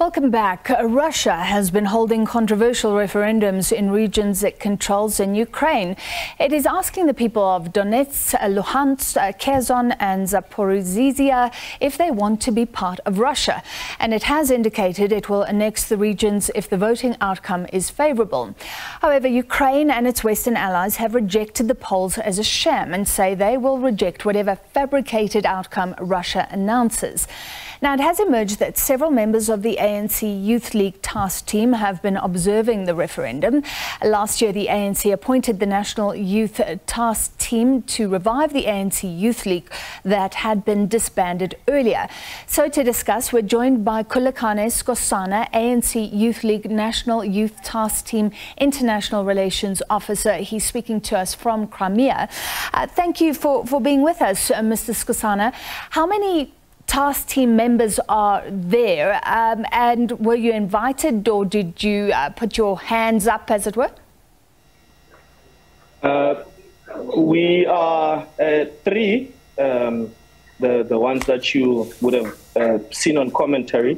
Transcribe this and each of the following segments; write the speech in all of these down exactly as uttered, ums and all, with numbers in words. Welcome back. Russia has been holding controversial referendums in regions it controls in Ukraine. It is asking the people of Donetsk, Luhansk, Kherson and Zaporizhzhia if they want to be part of Russia. And it has indicated it will annex the regions if the voting outcome is favourable. However, Ukraine and its Western allies have rejected the polls as a sham and say they will reject whatever fabricated outcome Russia announces. Now, it has emerged that several members of the A N C Youth League Task Team have been observing the referendum. Last year, the A N C appointed the National Youth Task Team to revive the A N C Youth League that had been disbanded earlier. So to discuss, we're joined by Khulekani Skosana, A N C Youth League National Youth Task Team International Relations Officer. He's speaking to us from Crimea. Uh, thank you for, for being with us, uh, Mister Skosana. How many task team members are there, um, and were you invited, or did you uh, put your hands up, as it were? Uh, we are uh, three, um, the, the ones that you would have uh, seen on commentary.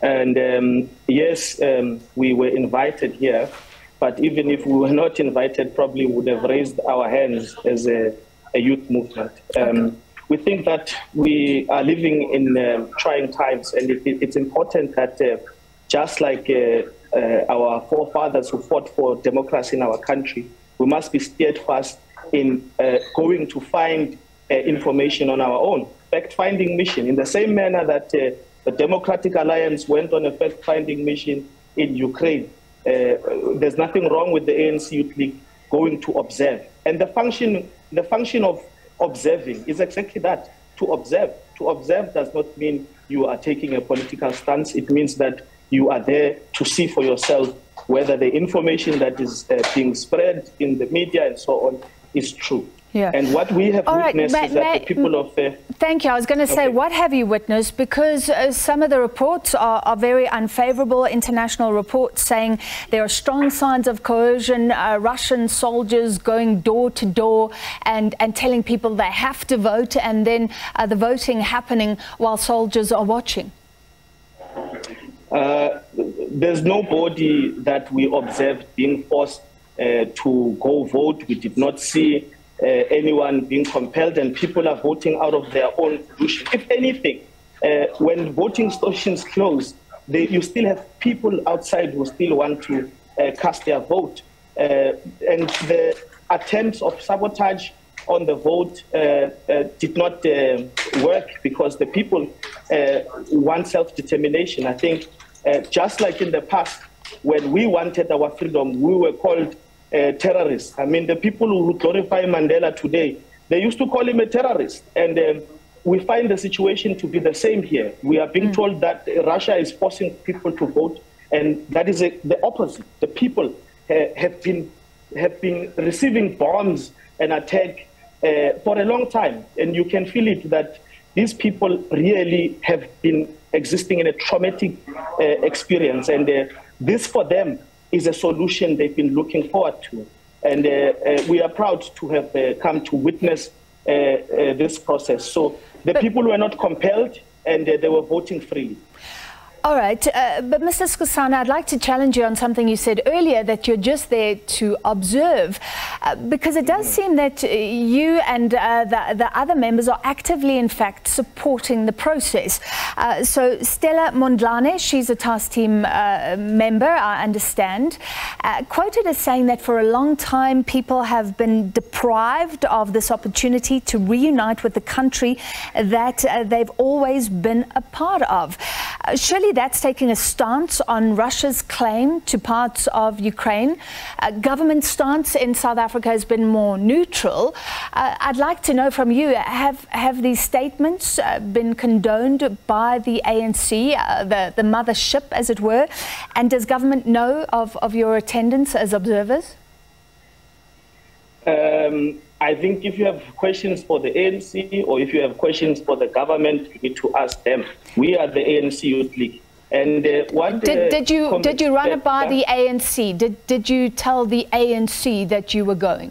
And um, yes, um, we were invited here, but even if we were not invited, probably would have raised our hands as a, a youth movement. Um, okay. We think that we are living in uh, trying times, and it, it's important that uh, just like uh, uh, our forefathers who fought for democracy in our country, we must be steadfast in uh, going to find uh, information on our own, fact-finding mission. In the same manner that uh, the Democratic Alliance went on a fact-finding mission in Ukraine, uh, there's nothing wrong with the A N C Youth League going to observe. And the function, the function of observing is exactly that, to observe. To observe does not mean you are taking a political stance. It means that you are there to see for yourself whether the information that is uh, being spread in the media and so on is true. Yeah. And what we have All witnessed right, is that may, the people of... Uh, thank you. I was going to say, okay. What have you witnessed? Because uh, some of the reports are, are very unfavorable. International reports saying there are strong signs of coercion, uh, Russian soldiers going door to door and, and telling people they have to vote, and then uh, the voting happening while soldiers are watching. Uh, there's nobody that we observed being forced uh, to go vote. We did not see... Uh, anyone being compelled, and people are voting out of their own volition. If anything, uh, when voting stations close, they, you still have people outside who still want to uh, cast their vote. Uh, and the attempts of sabotage on the vote uh, uh, did not uh, work because the people uh, want self-determination. I think uh, just like in the past, when we wanted our freedom, we were called Uh, terrorists. I mean, the people who glorify Mandela today, they used to call him a terrorist. And um, we find the situation to be the same here. We are being mm. told that Russia is forcing people to vote, and that is a, the opposite. The people uh, have been have been receiving bombs and attack uh, for a long time, and you can feel it that these people really have been existing in a traumatic uh, experience, and uh, this for them is a solution they've been looking forward to. And uh, uh, we are proud to have uh, come to witness uh, uh, this process. So the but people were not compelled, and uh, they were voting freely. All right, uh, but Mister Skosana, I'd like to challenge you on something you said earlier, that you're just there to observe, uh, because it does seem that you and uh, the, the other members are actively, in fact, supporting the process. Uh, so Stella Mondlane, she's a task team uh, member, I understand, uh, quoted as saying that for a long time people have been deprived of this opportunity to reunite with the country that uh, they've always been a part of. Uh, surely that's taking a stance on Russia's claim to parts of Ukraine. Uh, government stance in South Africa has been more neutral. Uh, I'd like to know from you, have, have these statements uh, been condoned by the A N C, uh, the, the mothership, as it were? And does government know of, of your attendance as observers? Um, I think if you have questions for the A N C, or if you have questions for the government, you need to ask them. We are the A N C Youth League. And uh, what did, uh, did you did you run it by the A N C? Did did you tell the A N C that you were going?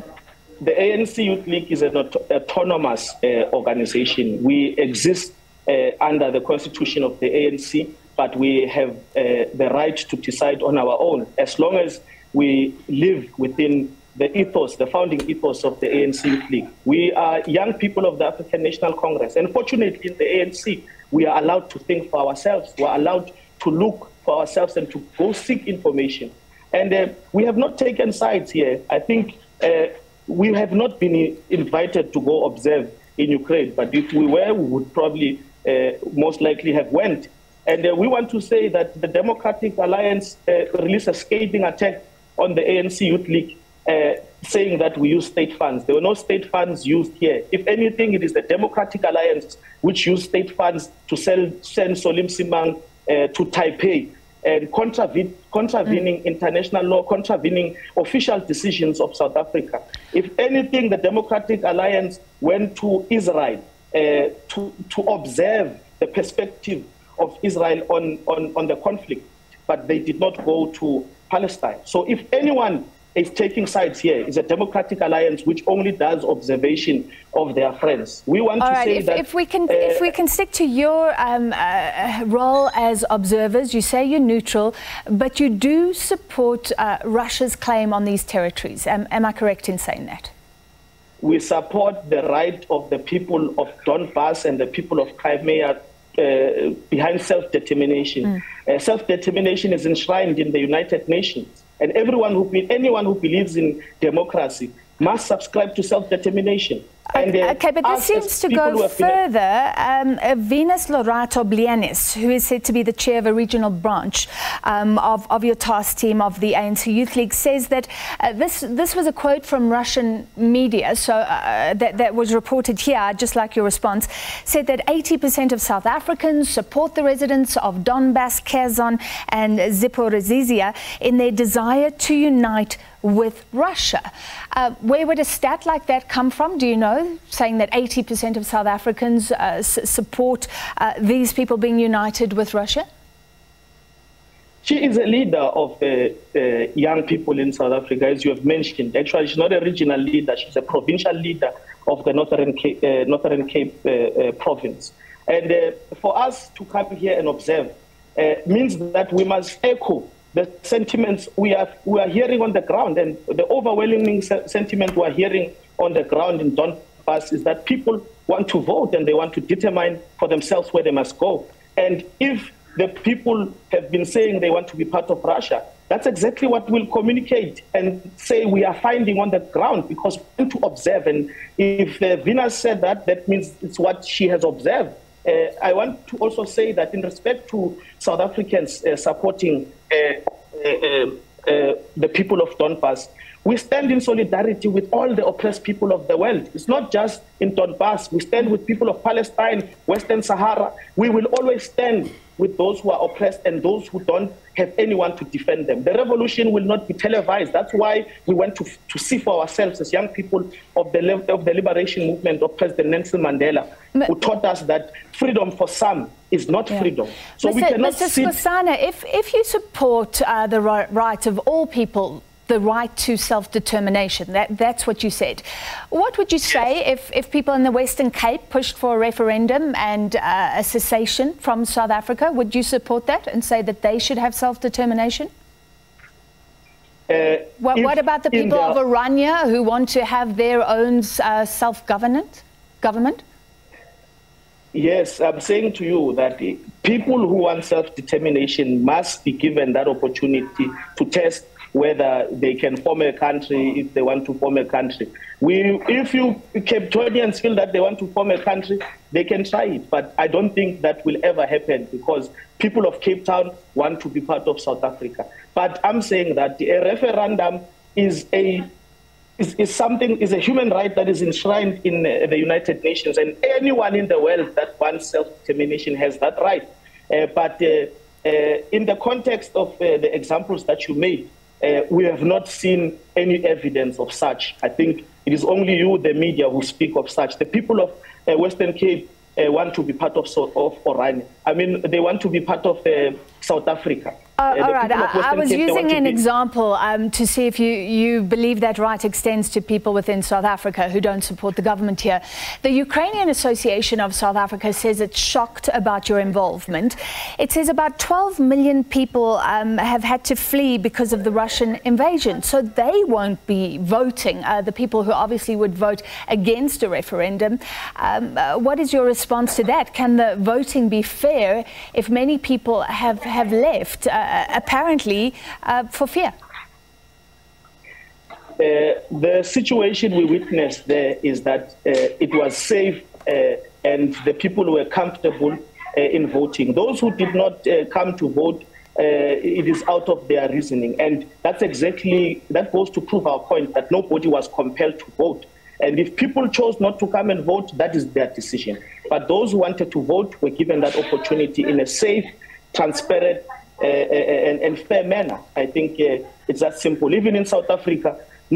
The A N C Youth League is an aut autonomous uh, organization. We exist uh, under the constitution of the A N C. but we have uh, the right to decide on our own, as long as we live within the ethos, the founding ethos of the A N C Youth League. We are young people of the African National Congress. And fortunately, in the A N C, we are allowed to think for ourselves. We are allowed to look for ourselves and to go seek information. And uh, we have not taken sides here. I think uh, we have not been invited to go observe in Ukraine, but if we were, we would probably uh, most likely have went. And uh, we want to say that the Democratic Alliance uh, released a scathing attack on the A N C Youth League, uh, saying that we use state funds. There were no state funds used here. If anything, it is the Democratic Alliance which used state funds to sell, send Solim Simbang uh, to Taipei, and contraven contravening mm. international law, contravening official decisions of South Africa. If anything, the Democratic Alliance went to Israel uh, to, to observe the perspective of Israel on, on, on the conflict, but they did not go to Palestine. So if anyone is taking sides here, it's a Democratic Alliance which only does observation of their friends. We want All to right, say if, that... If we, can, uh, if we can stick to your um, uh, role as observers, you say you're neutral, but you do support uh, Russia's claim on these territories. Am, am I correct in saying that? We support the right of the people of Donbass and the people of Crimea Uh, behind self-determination. Mm. Uh, self-determination is enshrined in the United Nations, and everyone who be, anyone who believes in democracy must subscribe to self-determination. And, uh, okay, but this seems to go further. Um, uh, Venus Lorato-Blianis, who is said to be the chair of a regional branch um, of, of your task team of the A N C Youth League, says that uh, this this was a quote from Russian media, so uh, that, that was reported here, just like your response, said that eighty percent of South Africans support the residents of Donbass, Kherson and Zaporizhzhia in their desire to unite with Russia. Uh, where would a stat like that come from, do you know? Saying that eighty percent of South Africans uh, support uh, these people being united with Russia? She is a leader of uh, uh, young people in South Africa, as you have mentioned. Actually, she's not a regional leader. She's a provincial leader of the Northern Cape, uh, Northern Cape uh, uh, province. And uh, for us to come here and observe uh, means that we must echo the sentiments we are, we are hearing on the ground, and the overwhelming se sentiment we are hearing on the ground in Donbass is that people want to vote and they want to determine for themselves where they must go. And if the people have been saying they want to be part of Russia, that's exactly what we'll communicate and say we are finding on the ground, because we want to observe. And if uh, Venus said that, that means it's what she has observed. Uh, I want to also say that in respect to South Africans uh, supporting uh, uh, uh, uh, the people of Donbass, we stand in solidarity with all the oppressed people of the world. It's not just in Donbass. We stand with people of Palestine, Western Sahara. We will always stand with those who are oppressed and those who don't have anyone to defend them. The revolution will not be televised. That's why we went to, to see for ourselves as young people of the, of the liberation movement of President Nelson Mandela, but who taught us that freedom for some is not yeah. freedom. So Mister we cannot Missus Skosana, if, if you support uh, the right of all people, the right to self-determination, that, that's what you said. What would you say if, if people in the Western Cape pushed for a referendum and uh, a cessation from South Africa? Would you support that and say that they should have self-determination? Uh, what, what about the people the, of Orania who want to have their own uh, self-government? Government? Yes, I'm saying to you that people who want self-determination must be given that opportunity to test whether they can form a country if they want to form a country. We, if you Cape Townians feel that they want to form a country, they can try it. But I don't think that will ever happen, because people of Cape Town want to be part of South Africa. But I'm saying that a referendum is a is, is something is a human right that is enshrined in the United Nations, and anyone in the world that wants self-determination has that right. Uh, but uh, uh, in the context of uh, the examples that you made, Uh, we have not seen any evidence of such. I think it is only you, the media, who speak of such. The people of uh, Western Cape uh, want to be part of, of Orania. I mean, they want to be part of uh, South Africa. Uh, uh, all right, I, I was using an example um, to see if you, you believe that right extends to people within South Africa who don't support the government here. The Ukrainian Association of South Africa says it's shocked about your involvement. It says about twelve million people um, have had to flee because of the Russian invasion, so they won't be voting, uh, the people who obviously would vote against a referendum. Um, uh, what is your response to that? Can the voting be fair if many people have, have left? Uh, Uh, apparently uh, for fear? Uh, the situation we witnessed there is that uh, it was safe uh, and the people were comfortable uh, in voting. Those who did not uh, come to vote, uh, it is out of their reasoning. And that's exactly, that goes to prove our point that nobody was compelled to vote. And if people chose not to come and vote, that is their decision. But those who wanted to vote were given that opportunity in a safe, transparent, Uh, and, and fair manner. I think uh, it's that simple. Even in South Africa,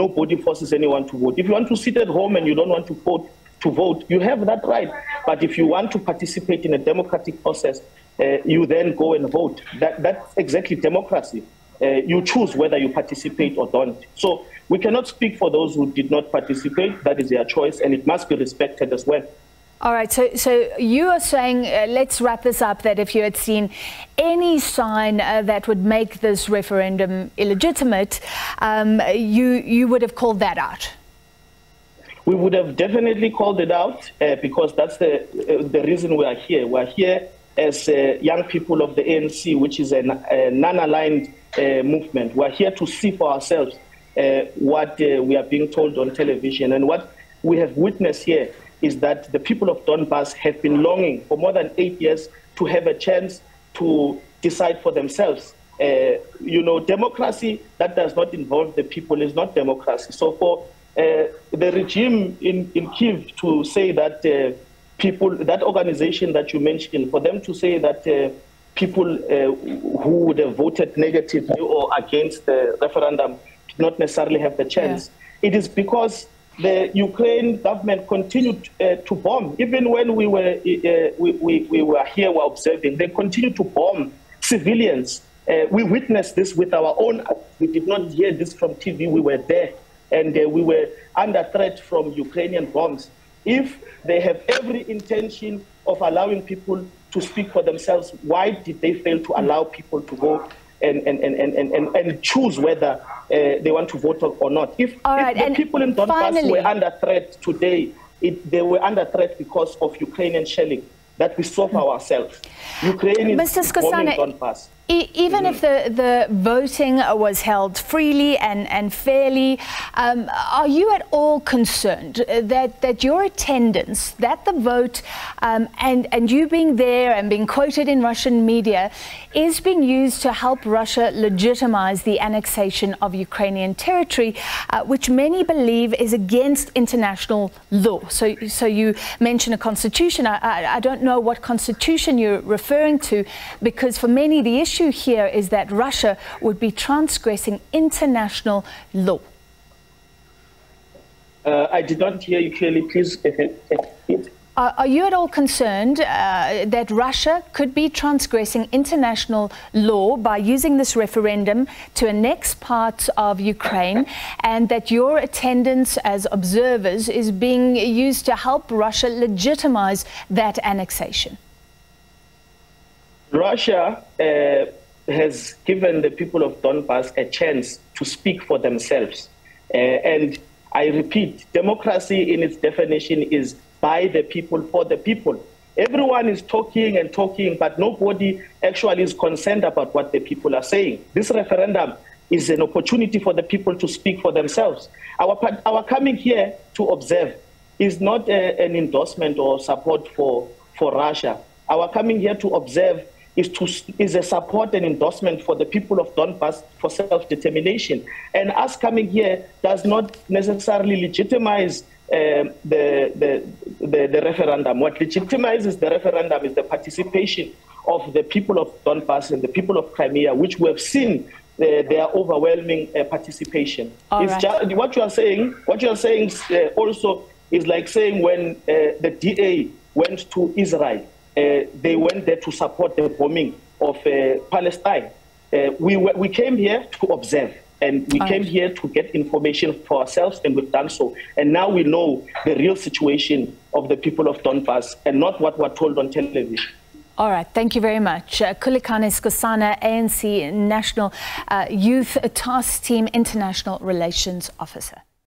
nobody forces anyone to vote. If you want to sit at home and you don't want to vote, to vote, you have that right. But if you want to participate in a democratic process, uh, you then go and vote. That, that's exactly democracy. Uh, you choose whether you participate or don't. So we cannot speak for those who did not participate. That is their choice, and it must be respected as well. All right, so, so you are saying, uh, let's wrap this up, that if you had seen any sign uh, that would make this referendum illegitimate, um, you, you would have called that out? We would have definitely called it out uh, because that's the, uh, the reason we are here. We are here as uh, young people of the A N C, which is a, a non-aligned uh, movement. We are here to see for ourselves uh, what uh, we are being told on television, and what we have witnessed here is that the people of Donbass have been longing for more than eight years to have a chance to decide for themselves. Uh, you know, democracy that does not involve the people is not democracy. So for uh, the regime in, in Kyiv to say that uh, people, that organization that you mentioned, for them to say that uh, people uh, who would have voted negatively or against the referendum did not necessarily have the chance, yeah. It is because the Ukraine government continued uh, to bomb. Even when we were, uh, we, we, we were here, we were observing, they continued to bomb civilians. Uh, we witnessed this with our own eyes. We did not hear this from T V. We were there, and uh, we were under threat from Ukrainian bombs. If they have every intention of allowing people to speak for themselves, why did they fail to allow people to go And, and, and, and, and, and choose whether uh, they want to vote or not? If, All right, if the people in Donbass finally, were under threat today, it, they were under threat because of Ukrainian shelling that we saw for ourselves. Ukraine is bombing Donbass. E even mm-hmm. if the, the voting was held freely and, and fairly, um, are you at all concerned that, that your attendance, that the vote, um, and, and you being there and being quoted in Russian media is being used to help Russia legitimize the annexation of Ukrainian territory, uh, which many believe is against international law? So, so you mentioned a constitution. I, I, I don't know what constitution you're referring to, because for many the issue here is that Russia would be transgressing international law. Uh, I did not hear you clearly, please. Uh, are you at all concerned uh, that Russia could be transgressing international law by using this referendum to annex parts of Ukraine, and that your attendance as observers is being used to help Russia legitimize that annexation? Russia uh, has given the people of Donbass a chance to speak for themselves. Uh, and I repeat, democracy in its definition is by the people, for the people. Everyone is talking and talking, but nobody actually is concerned about what the people are saying. This referendum is an opportunity for the people to speak for themselves. Our, our coming here to observe is not a, an endorsement or support for, for Russia. Our coming here to observe is, to, is a support and endorsement for the people of Donbass for self-determination. And us coming here does not necessarily legitimize um, the, the, the, the referendum. What legitimizes the referendum is the participation of the people of Donbass and the people of Crimea, which we have seen the, their overwhelming uh, participation. It's right. Just, what you are saying, what you are saying uh, also is like saying when uh, the D A went to Israel, Uh, they went there to support the bombing of uh, Palestine. Uh, we, we came here to observe, and we All came right. here to get information for ourselves, and we've done so. And now we know the real situation of the people of Donbass and not what we're told on television. All right, thank you very much. Uh, Khulekani Skosana, A N C National uh, Youth Task Team International Relations Officer.